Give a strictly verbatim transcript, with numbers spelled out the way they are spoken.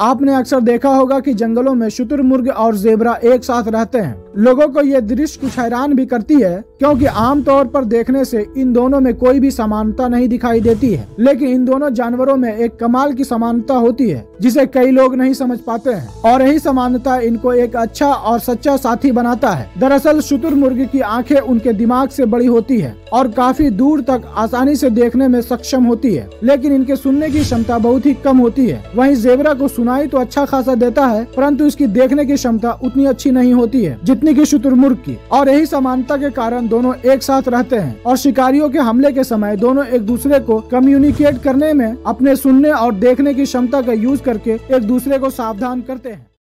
आपने अक्सर देखा होगा कि जंगलों में शुतुरमुर्ग और जेबरा एक साथ रहते हैं। लोगों को ये दृश्य कुछ हैरान भी करती है, क्योंकि आमतौर पर देखने से इन दोनों में कोई भी समानता नहीं दिखाई देती है, लेकिन इन दोनों जानवरों में एक कमाल की समानता होती है जिसे कई लोग नहीं समझ पाते हैं, और यही समानता इनको एक अच्छा और सच्चा साथी बनाता है। दरअसल शुतुरमुर्ग की आँखें उनके दिमाग से बड़ी होती है और काफी दूर तक आसानी से देखने में सक्षम होती है, लेकिन इनके सुनने की क्षमता बहुत ही कम होती है। वहीं जेबरा को सुनाई तो अच्छा खासा देता है, परंतु इसकी देखने की क्षमता उतनी अच्छी नहीं होती है जितनी की शुतुरमुर्ग की, और यही समानता के कारण दोनों एक साथ रहते हैं और शिकारियों के हमले के समय दोनों एक दूसरे को कम्युनिकेट करने में अपने सुनने और देखने की क्षमता का यूज करके एक दूसरे को सावधान करते हैं।